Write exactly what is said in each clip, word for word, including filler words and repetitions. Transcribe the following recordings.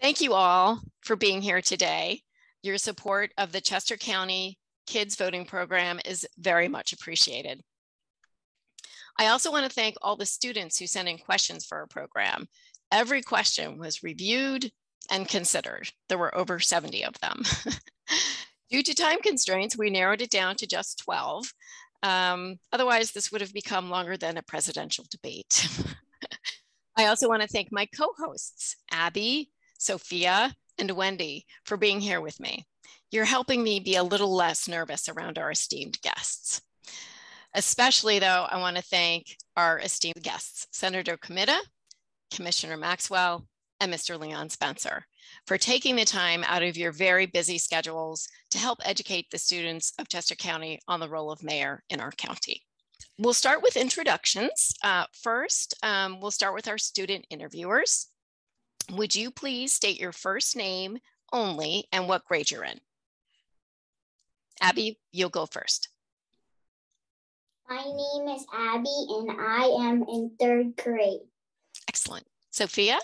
Thank you all for being here today. Your support of the Chester County Kids Voting Program is very much appreciated. I also want to thank all the students who sent in questions for our program. Every question was reviewed and considered. There were over seventy of them. Due to time constraints, we narrowed it down to just twelve. Um, otherwise, this would have become longer than a presidential debate. I also want to thank my co-hosts, Abby, Sophia, and Wendy, for being here with me. You're helping me be a little less nervous around our esteemed guests. Especially, though, I want to thank our esteemed guests, Senator Comitta, Commissioner Maxwell, and Mister Leon Spencer, for taking the time out of your very busy schedules to help educate the students of Chester County on the role of mayor in our county. We'll start with introductions. Uh, first, um, we'll start with our student interviewers. Would you please state your first name only and what grade you're in? Abby, you'll go first. My name is Abby and I am in third grade. Excellent. Sophia?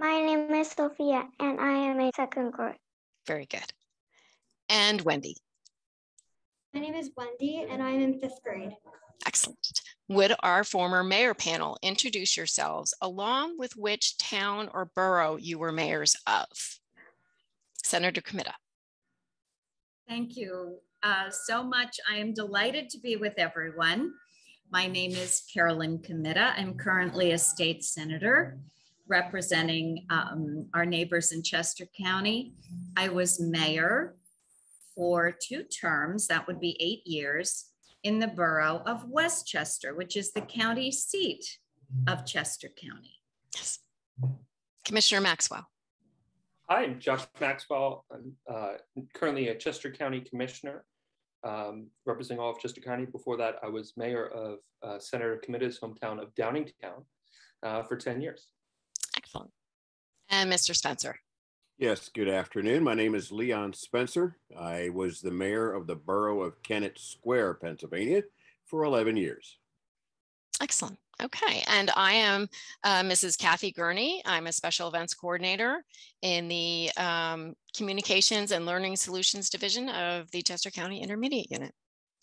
My name is Sophia and I am in second grade. Very good. And Wendy? My name is Wendy and I'm in fifth grade. Excellent. Would our former mayor panel introduce yourselves along with which town or borough you were mayors of? Senator Comitta. Thank you uh, so much. I am delighted to be with everyone. My name is Carolyn Comitta. I'm currently a state senator representing um, our neighbors in Chester County. I was mayor for two terms, that would be eight years, in the borough of West Chester, which is the county seat of Chester County. Yes. Commissioner Maxwell. Hi, I'm Josh Maxwell. I'm uh, currently a Chester County commissioner, um, representing all of Chester County. Before that, I was mayor of uh, Senator Comitta's hometown of Downingtown uh, for ten years. Excellent. And Mister Spencer. Yes, good afternoon. My name is Leon Spencer. I was the mayor of the borough of Kennett Square, Pennsylvania, for eleven years. Excellent. Okay. And I am uh, Missus Kathy Gurney. I'm a special events coordinator in the um, Communications and Learning Solutions Division of the Chester County Intermediate Unit.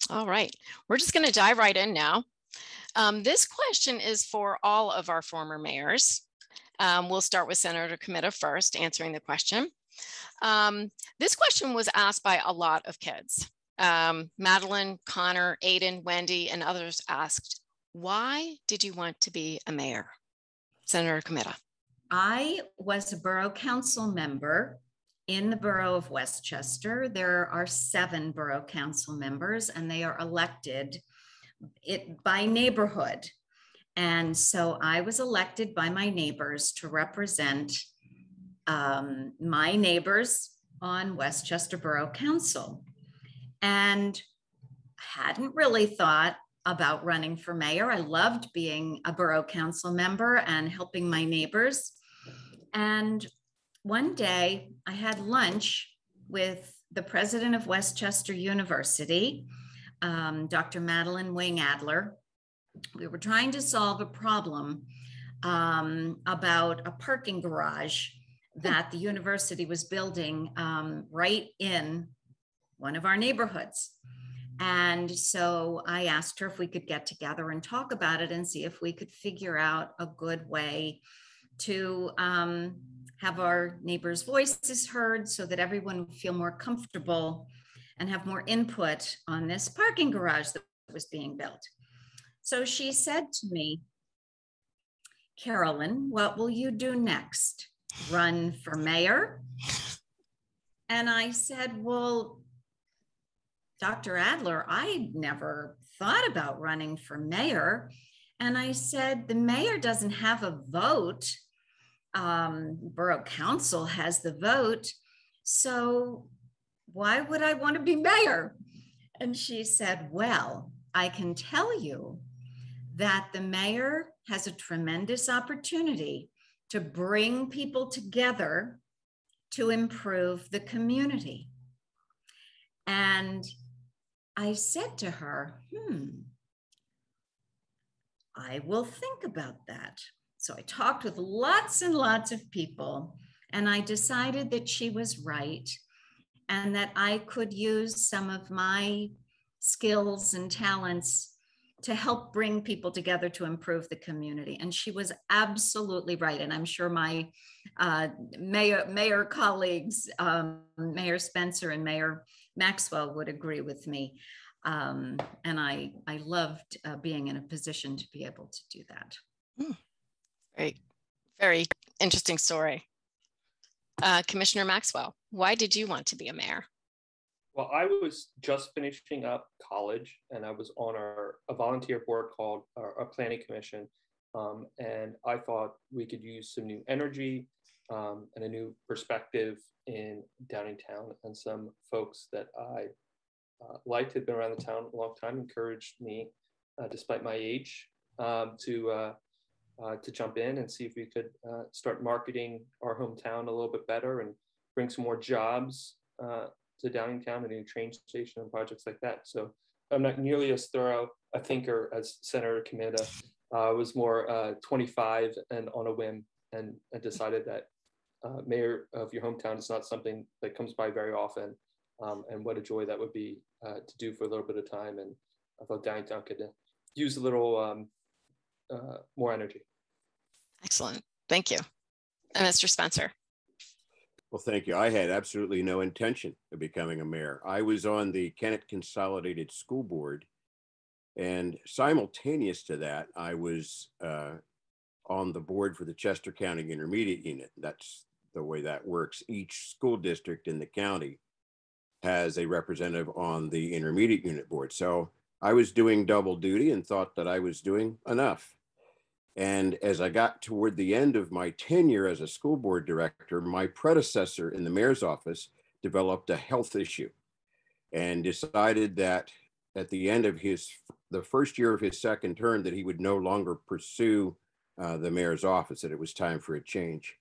All right. We're just going to dive right in now. Um, this question is for all of our former mayors. Um, we'll start with Senator Comitta first, answering the question. Um, this question was asked by a lot of kids. Um, Madeline, Connor, Aiden, Wendy, and others asked, why did you want to be a mayor? Senator Comitta. I was a borough council member in the borough of West Chester. There are seven borough council members, and they are elected it by neighborhood. And so I was elected by my neighbors to represent um, my neighbors on West Chester Borough Council, and hadn't really thought about running for mayor. I loved being a borough council member and helping my neighbors. And one day I had lunch with the president of West Chester University, um, Doctor Madeline Wing Adler. We were trying to solve a problem um, about a parking garage that the university was building um, right in one of our neighborhoods. And so I asked her if we could get together and talk about it and see if we could figure out a good way to um, have our neighbors' voices heard so that everyone would feel more comfortable and have more input on this parking garage that was being built. So she said to me, Carolyn, what will you do next? Run for mayor? And I said, well, Doctor Adler, I'd never thought about running for mayor. And I said, the mayor doesn't have a vote. Um, borough council has the vote. So why would I want to be mayor? And she said, well, I can tell you that the mayor has a tremendous opportunity to bring people together to improve the community. And I said to her, hmm, I will think about that. So I talked with lots and lots of people, and I decided that she was right and that I could use some of my skills and talents to help bring people together to improve the community. And she was absolutely right. And I'm sure my uh, mayor, mayor colleagues, um, Mayor Spencer and Mayor Maxwell, would agree with me. Um, and I, I loved uh, being in a position to be able to do that. Hmm. Great, very interesting story. Uh, Commissioner Maxwell, why did you want to be a mayor? Well, I was just finishing up college, and I was on our, a volunteer board called our, our planning commission, um, and I thought we could use some new energy um, and a new perspective in Downingtown, and some folks that I uh, liked had been around the town a long time, encouraged me, uh, despite my age, um, to uh, uh, to jump in and see if we could uh, start marketing our hometown a little bit better and bring some more jobs uh, to Downingtown, and a new train station and projects like that. So I'm not nearly as thorough a thinker as Senator Comitta. I uh, was more uh, twenty-five and on a whim, and, and decided that uh, mayor of your hometown is not something that comes by very often. Um, and what a joy that would be uh, to do for a little bit of time. And I thought Downingtown could use a little um, uh, more energy. Excellent, thank you. And Mister Spencer. Well, thank you. I had absolutely no intention of becoming a mayor. I was on the Kennett Consolidated School Board, and simultaneous to that, I was uh, on the board for the Chester County Intermediate Unit. That's the way that works. Each school district in the county has a representative on the Intermediate Unit board. So I was doing double duty and thought that I was doing enough. And as I got toward the end of my tenure as a school board director, my predecessor in the mayor's office developed a health issue and decided that at the end of his, the first year of his second term, that he would no longer pursue uh, the mayor's office, that it was time for a change.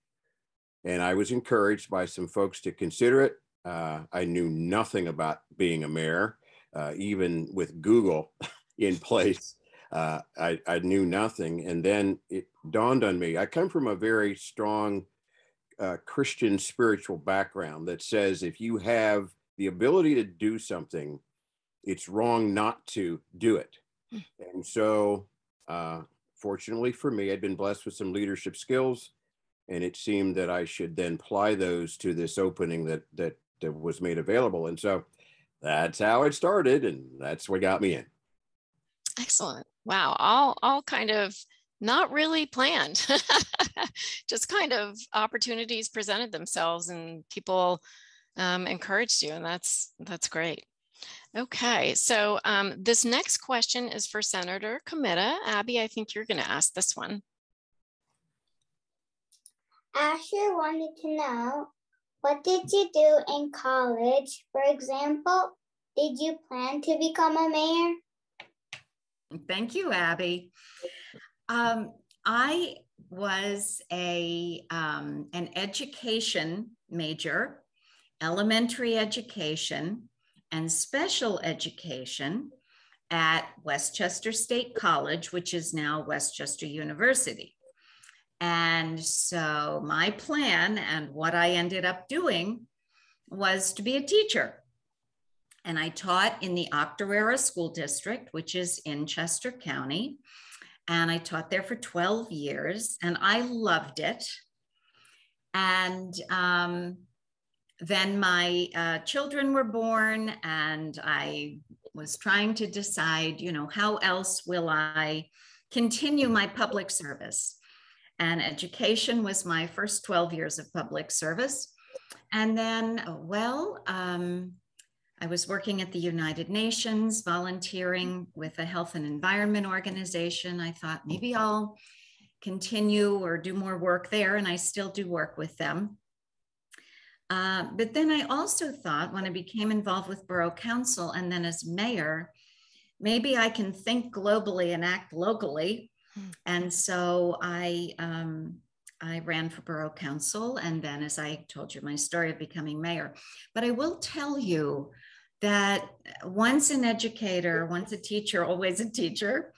And I was encouraged by some folks to consider it. Uh, I knew nothing about being a mayor, uh, even with Google in place. Uh, I, I knew nothing. And then it dawned on me, I come from a very strong uh, Christian spiritual background that says if you have the ability to do something, it's wrong not to do it. And so uh, fortunately for me, I'd been blessed with some leadership skills, and it seemed that I should then apply those to this opening that, that, that was made available. And so that's how it started, and that's what got me in. Excellent. Wow. All, all kind of not really planned, just kind of opportunities presented themselves and people um, encouraged you. And that's, that's great. Okay. So um, this next question is for Senator Comitta. Abby, I think you're going to ask this one. Asher wanted to know, what did you do in college? For example, did you plan to become a mayor? Thank you, Abby. Um, I was a, um, an education major, elementary education and special education at West Chester State College, which is now West Chester University. And so my plan and what I ended up doing was to be a teacher. And I taught in the Octorara School District, which is in Chester County. And I taught there for twelve years, and I loved it. And um, then my uh, children were born, and I was trying to decide, you know, how else will I continue my public service? And education was my first twelve years of public service. And then, well, um, I was working at the United Nations, volunteering with a health and environment organization. I thought maybe I'll continue or do more work there, and I still do work with them. Uh, but then I also thought, when I became involved with Borough Council and then as mayor, maybe I can think globally and act locally. And so I, um, I ran for Borough Council, and then, as I told you, my story of becoming mayor. But I will tell you that once an educator, once a teacher, always a teacher.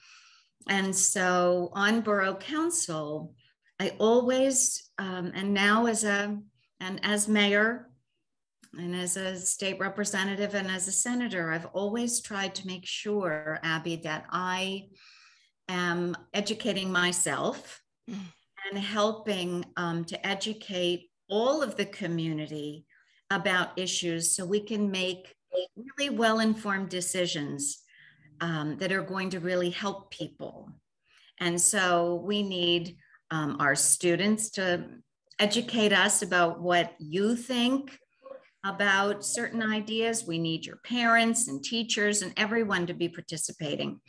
And so on Borough Council, I always, um, and now as a, and as mayor, and as a state representative, and as a senator, I've always tried to make sure, Abby, that I am educating myself and helping um, to educate all of the community about issues so we can make really well-informed decisions um, that are going to really help people. And so we need um, our students to educate us about what you think about certain ideas. We need your parents and teachers and everyone to be participating.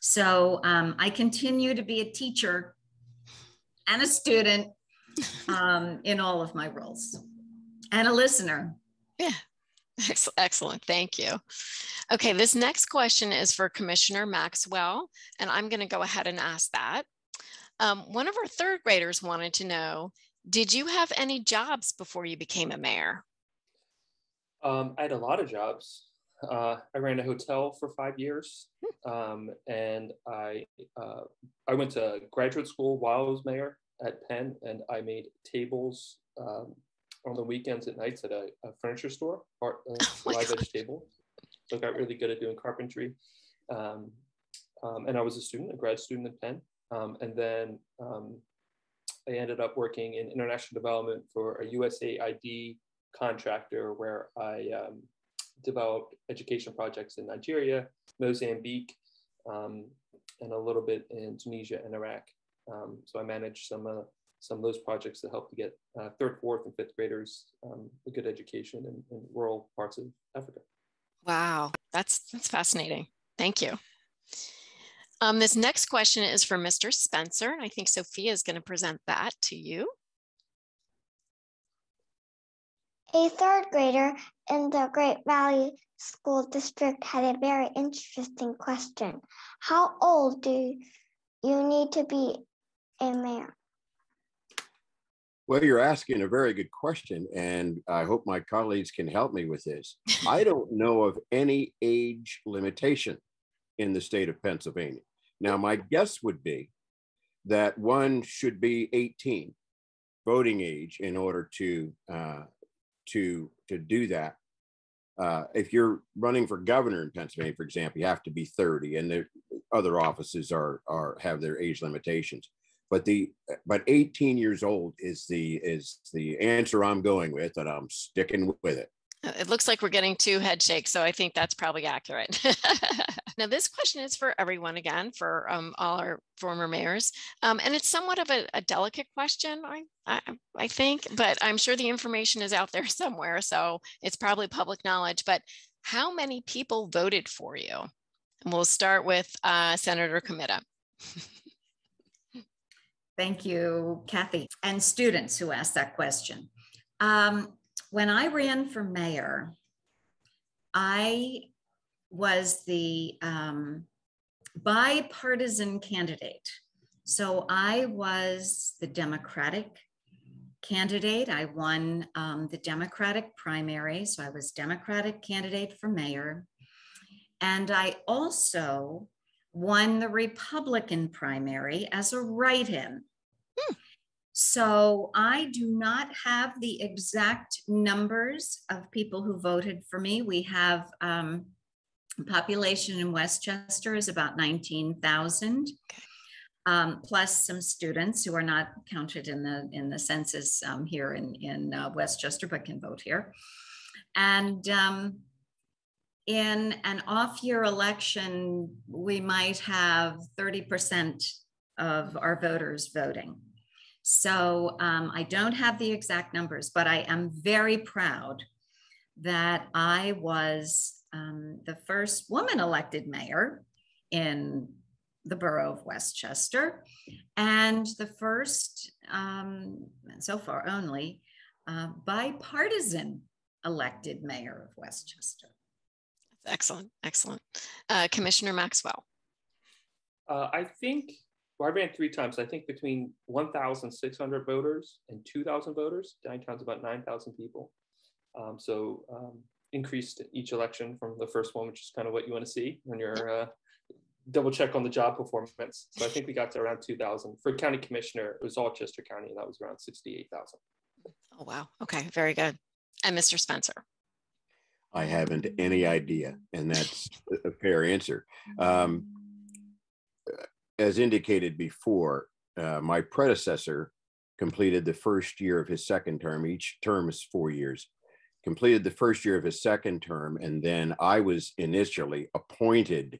So um, I continue to be a teacher and a student um, in all of my roles, and a listener. Yeah, excellent, thank you. Okay, this next question is for Commissioner Maxwell, and I'm gonna go ahead and ask that. Um, one of our third graders wanted to know, did you have any jobs before you became a mayor? Um, I had a lot of jobs. Uh, I ran a hotel for five years, um, and I uh, I went to graduate school while I was mayor at Penn, and I made tables um, on the weekends at nights at a, a furniture store, art, uh, oh live God. vegetable. So I got really good at doing carpentry, um, um, and I was a student, a grad student at Penn, um, and then um, I ended up working in international development for a U S A I D contractor where I um, developed education projects in Nigeria, Mozambique, um, and a little bit in Tunisia and Iraq. Um, so I managed some, uh, some of those projects that helped to get uh, third, fourth, and fifth graders um, a good education in, in rural parts of Africa. Wow, that's, that's fascinating. Thank you. Um, this next question is for Mister Spencer, and I think Sophia is going to present that to you. A third grader in the Great Valley School District had a very interesting question. How old do you need to be a mayor? Well, you're asking a very good question, and I hope my colleagues can help me with this. I don't know of any age limitation in the state of Pennsylvania. Now, my guess would be that one should be eighteen, voting age, in order to uh, to to do that. Uh, if you're running for governor in Pennsylvania, for example, you have to be thirty, and the other offices are are have their age limitations. But the but eighteen years old is the is the answer I'm going with, and I'm sticking with it. It looks like we're getting two head shakes, so I think that's probably accurate. Now, this question is for everyone again, for um, all our former mayors, um, and it's somewhat of a, a delicate question, I, I, I think, but I'm sure the information is out there somewhere, so it's probably public knowledge. But how many people voted for you? And we'll start with uh, Senator Comitta. Thank you, Kathy, and students who asked that question. Um, When I ran for mayor, I was the um, bipartisan candidate. So I was the Democratic candidate. I won um, the Democratic primary. So I was Democratic candidate for mayor. And I also won the Republican primary as a write-in. Hmm. So I do not have the exact numbers of people who voted for me. We have um, population in West Chester is about nineteen thousand, um, plus some students who are not counted in the in the census um, here in in uh, West Chester, but can vote here. And um, in an off-year election, we might have thirty percent of our voters voting. So um, I don't have the exact numbers, but I am very proud that I was um, the first woman elected mayor in the borough of West Chester, and the first, um, so far only, uh, bipartisan elected mayor of West Chester. Excellent, excellent. Uh, Commissioner Maxwell. Uh, I think I ran three times. I think between one thousand six hundred voters and two thousand voters. Downingtown's about nine thousand people. Um, so um, increased each election from the first one, which is kind of what you want to see when you're uh, double check on the job performance. So I think we got to around two thousand. For county commissioner, it was all Chester County, and that was around sixty-eight thousand. Oh, wow. Okay, very good. And Mister Spencer? I haven't any idea, and that's a fair answer. Um, as indicated before, uh, my predecessor completed the first year of his second term. Each term is four years. Completed the first year of his second term, and then I was initially appointed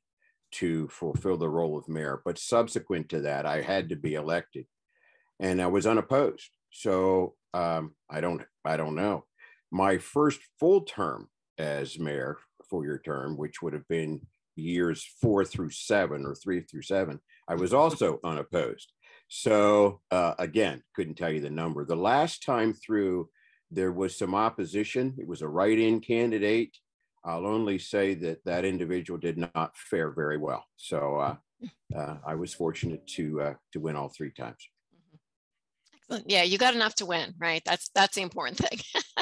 to fulfill the role of mayor, but subsequent to that, I had to be elected, and I was unopposed. So um, I don't, I don't know. My first full term as mayor, four-year term, which would have been years four through seven or three through seven, I was also unopposed. So uh, again, couldn't tell you the number. The last time through, there was some opposition. It was a write-in candidate. I'll only say that that individual did not fare very well. So uh, uh, I was fortunate to uh, to win all three times. Excellent. Yeah, you got enough to win, right? That's that's the important thing.